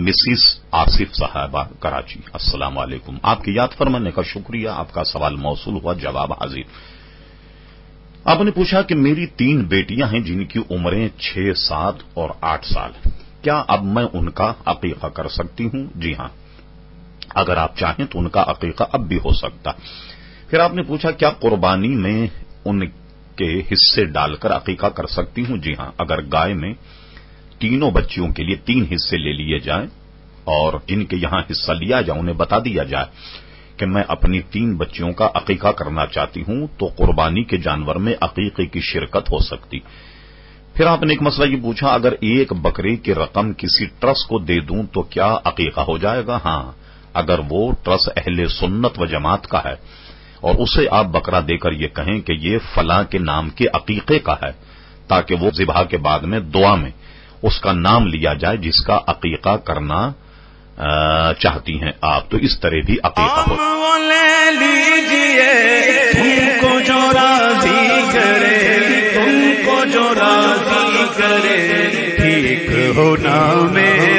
Mrs Asif साहबा कराची, अस्सलाम वालेकुम। आपकी याद फरमाने का शुक्रिया, आपका सवाल मौसूल हुआ, जवाब हाजिर। आपने पूछा कि मेरी 3 बेटियां हैं जिनकी उम्रें 6, 7 और 8 साल, क्या अब मैं उनका अकीका कर सकती हूं? जी हां, अगर आप चाहें तो उनका अकीका अब भी हो सकता। फिर आपने पूछा क्या कुर्बानी में उनके हिस्से डालकर अकीका कर सकती हूं? जी हां, अगर गाय में तीनों बच्चियों के लिए 3 हिस्से ले लिए जाएं और जिनके यहां हिस्सा लिया जाए उन्हें बता दिया जाए कि मैं अपनी 3 बच्चियों का अकीका करना चाहती हूं, तो कुर्बानी के जानवर में अकीके की शिरकत हो सकती। फिर आपने एक मसला ये पूछा, अगर एक बकरे की रकम किसी ट्रस्ट को दे दूं तो क्या अकीका हो जाएगा? हां, अगर वो ट्रस्ट अहले सुन्नत व जमात का है और उसे आप बकरा देकर ये कहें कि ये फलां के नाम के अकीके का है, ताकि वो ज़िबह के बाद में दुआ में उसका नाम लिया जाए जिसका अकीका करना चाहती हैं आप, तो इस तरह भी अकीका हो। तुमको जो राज़ी करे ठीक होना में